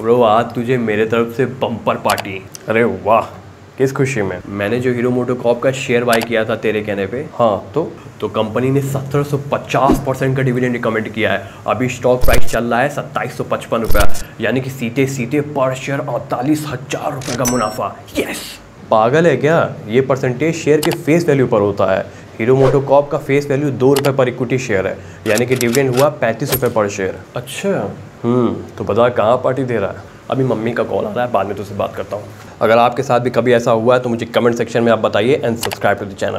Bro आज तुझे मेरे तरफ से बम्पर पार्टी। अरे वाह, किस खुशी में। मैंने जो हीरो मोटोकॉर्प का शेयर बाय किया था तेरे कहने पे, हाँ तो कंपनी ने 1750% का डिविडेंड रिकमेंड किया है। अभी स्टॉक प्राइस चल रहा है 2755 रुपया, यानी कि सीधे सीधे पर शेयर 48,000 रुपये का मुनाफा। यस, पागल है क्या? ये परसेंटेज शेयर के फेस वैल्यू पर होता है। हीरो मोटोकॉर्प का फेस वैल्यू 2 रुपये पर इक्विटी शेयर है, यानी कि डिविडेंड हुआ 35 रुपये पर शेयर। अच्छा, तो बता कहाँ पार्टी दे रहा है? अभी मम्मी का कॉल आ रहा है, बाद में तुझसे बात करता हूँ। अगर आपके साथ भी कभी ऐसा हुआ है तो मुझे कमेंट सेक्शन में आप बताइए। And subscribe to the channel.